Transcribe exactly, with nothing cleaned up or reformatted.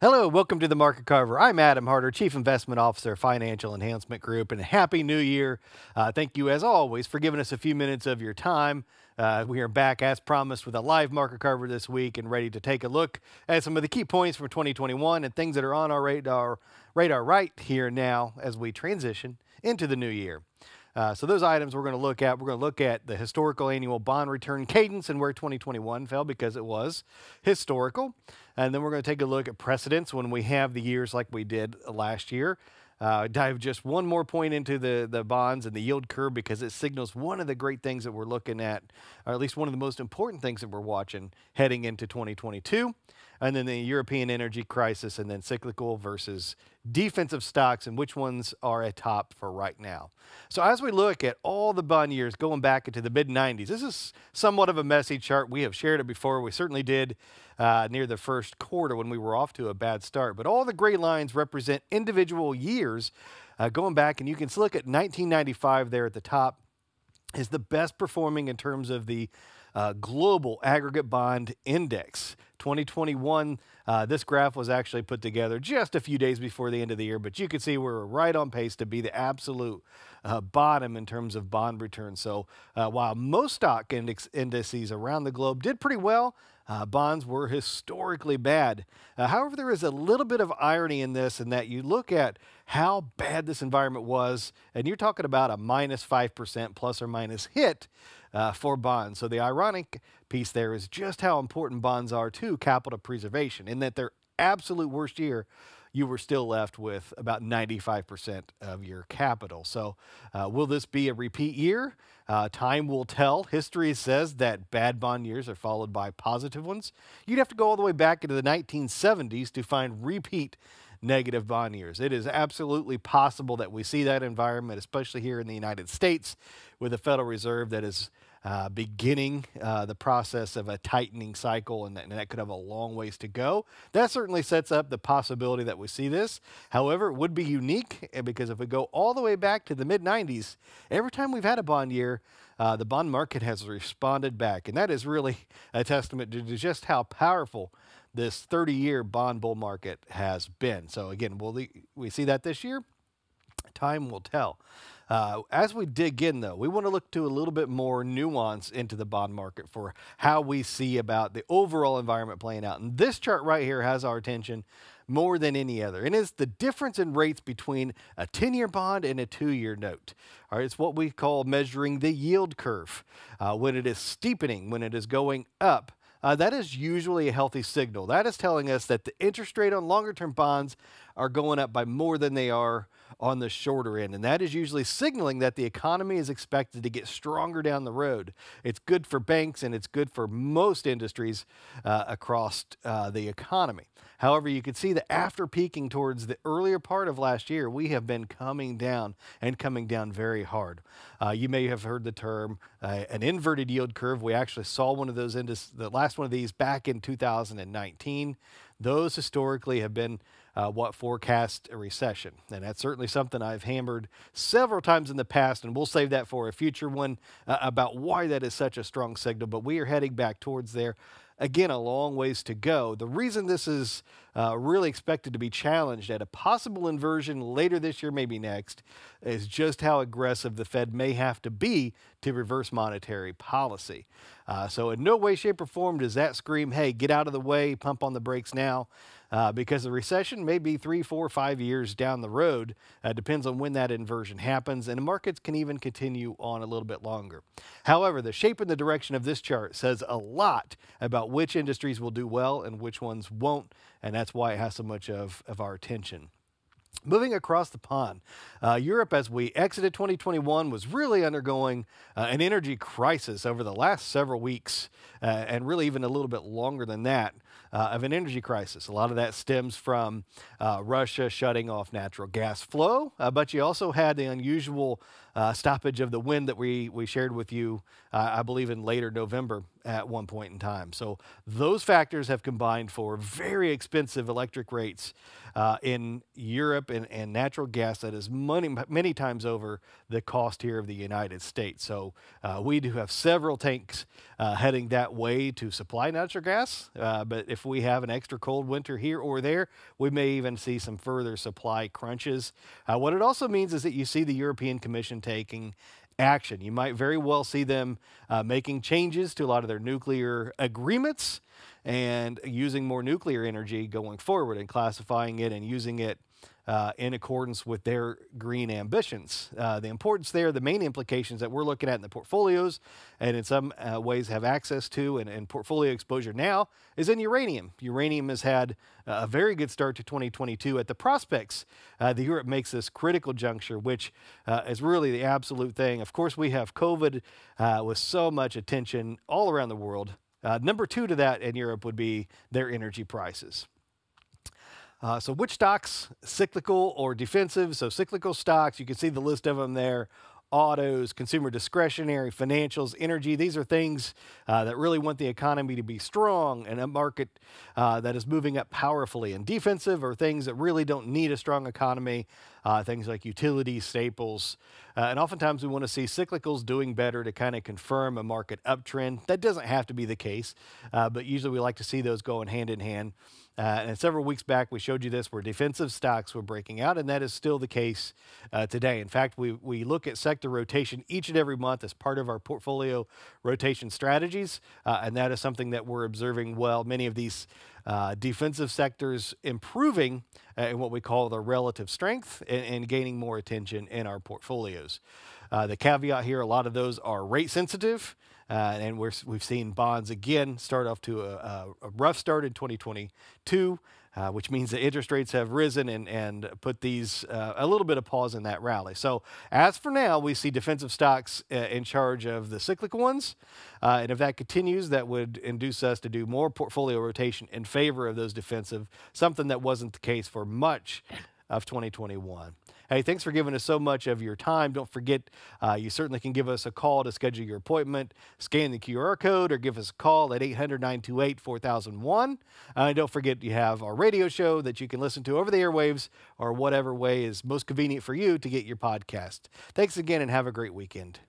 Hello, welcome to The Market Carver. I'm Adam Harter, Chief Investment Officer, Financial Enhancement Group, and Happy New Year. Uh, thank you, as always, for giving us a few minutes of your time. Uh, we are back, as promised, with a live Market Carver this week and ready to take a look at some of the key points from twenty twenty-one and things that are on our radar, radar right here now as we transition into the new year. Uh, so those items we're going to look at, we're going to look at the historical annual bond return cadence and where twenty twenty-one fell because it was historical. And then we're going to take a look at precedents when we have the years like we did last year. Uh, dive just one more point into the, the bonds and the yield curve because it signals one of the great things that we're looking at, or at least one of the most important things that we're watching heading into twenty twenty-two. And then the European energy crisis and then cyclical versus defensive stocks and which ones are at top for right now. So as we look at all the bond years going back into the mid nineties, this is somewhat of a messy chart. We have shared it before. We certainly did uh, near the first quarter when we were off to a bad start. But all the gray lines represent individual years uh, going back. And you can look at nineteen ninety-five there at the top is the best performing in terms of the Uh, global aggregate bond index. twenty twenty-one, uh, this graph was actually put together just a few days before the end of the year, but you can see we're right on pace to be the absolute uh, bottom in terms of bond return. So uh, while most stock index indices around the globe did pretty well, Uh, bonds were historically bad. Uh, however, there is a little bit of irony in this in that you look at how bad this environment was, and you're talking about a minus five percent plus or minus hit uh, for bonds. So the ironic piece there is just how important bonds are to capital preservation in that their absolute worst year, you were still left with about ninety-five percent of your capital. So uh, will this be a repeat year? Uh, time will tell. History says that bad bond years are followed by positive ones. You'd have to go all the way back into the nineteen seventies to find repeat negative bond years. It is absolutely possible that we see that environment, especially here in the United States, with the Federal Reserve that is Uh, beginning uh, the process of a tightening cycle, and that, and that could have a long ways to go. That certainly sets up the possibility that we see this. However, it would be unique because if we go all the way back to the mid nineties, every time we've had a bond year, uh, the bond market has responded back. And that is really a testament to just how powerful this thirty-year bond bull market has been. So again, will the, we see that this year? Time will tell. Uh, as we dig in, though, we want to look to a little bit more nuance into the bond market for how we see about the overall environment playing out. And this chart right here has our attention more than any other. And it's the difference in rates between a ten-year bond and a two-year note. All right, it's what we call measuring the yield curve. Uh, when it is steepening, when it is going up, Uh, that is usually a healthy signal. That is telling us that the interest rate on longer-term bonds are going up by more than they are on the shorter end. And that is usually signaling that the economy is expected to get stronger down the road. It's good for banks and it's good for most industries uh, across uh, the economy. However, you can see that after peaking towards the earlier part of last year, we have been coming down and coming down very hard. Uh, you may have heard the term uh, an inverted yield curve. We actually saw one of those indices, the last one of these back in two thousand nineteen. Those historically have been uh, what forecast a recession. And that's certainly something I've hammered several times in the past, and we'll save that for a future one uh, about why that is such a strong signal. But we are heading back towards there. Again, a long ways to go. The reason this is uh, really expected to be challenged at a possible inversion later this year, maybe next, is just how aggressive the Fed may have to be to reverse monetary policy. Uh, so in no way, shape, or form does that scream, hey, get out of the way, pump on the brakes now, uh, because the recession may be three, four, five years down the road. Uh, depends on when that inversion happens, and the markets can even continue on a little bit longer. However, the shape and the direction of this chart says a lot about which industries will do well and which ones won't, and that's why it has so much of, of our attention. Moving across the pond, uh, Europe as we exited twenty twenty-one was really undergoing uh, an energy crisis over the last several weeks uh, and really even a little bit longer than that uh, of an energy crisis. A lot of that stems from uh, Russia shutting off natural gas flow, uh, but you also had the unusual uh, stoppage of the wind that we, we shared with you, uh, I believe in later November at one point in time. So those factors have combined for very expensive electric rates uh, in Europe and, and natural gas that is many, many times over the cost here of the United States. So uh, we do have several tanks uh, heading that way to supply natural gas, uh, but if we have an extra cold winter here or there, we may even see some further supply crunches. Uh, what it also means is that you see the European Commission taking action. You might very well see them uh, making changes to a lot of their nuclear agreements and using more nuclear energy going forward and classifying it and using it uh, in accordance with their green ambitions. Uh, the importance there, the main implications that we're looking at in the portfolios and in some uh, ways have access to and, and portfolio exposure now is in uranium. Uranium has had a very good start to twenty twenty-two at the prospects uh, that Europe makes this critical juncture, which uh, is really the absolute thing. Of course, we have COVID uh, with so much attention all around the world. Uh, number two to that in Europe would be their energy prices. Uh, so which stocks, cyclical or defensive? So cyclical stocks, you can see the list of them there. Autos, consumer discretionary, financials, energy. These are things uh, that really want the economy to be strong and a market uh, that is moving up powerfully. And defensive are things that really don't need a strong economy. Uh, things like utilities, staples. Uh, and oftentimes we want to see cyclicals doing better to kind of confirm a market uptrend. That doesn't have to be the case, uh, but usually we like to see those going hand in hand. Uh, and several weeks back, we showed you this where defensive stocks were breaking out, and that is still the case uh, today. In fact, we, we look at sector rotation each and every month as part of our portfolio rotation strategies, uh, and that is something that we're observing well. Many of these uh, defensive sectors improving uh, in what we call the relative strength and, and gaining more attention in our portfolios. Uh, the caveat here, a lot of those are rate sensitive. Uh, and we're, we've seen bonds again start off to a, a rough start in twenty twenty-two, uh, which means the interest rates have risen and, and put these uh, a little bit of pause in that rally. So as for now, we see defensive stocks uh, in charge of the cyclical ones. Uh, and if that continues, that would induce us to do more portfolio rotation in favor of those defensive, something that wasn't the case for much of twenty twenty-one. Hey, thanks for giving us so much of your time. Don't forget, uh, you certainly can give us a call to schedule your appointment. Scan the Q R code or give us a call at eight hundred, nine two eight, four thousand one. Uh, and don't forget, you have our radio show that you can listen to over the airwaves or whatever way is most convenient for you to get your podcast. Thanks again and have a great weekend.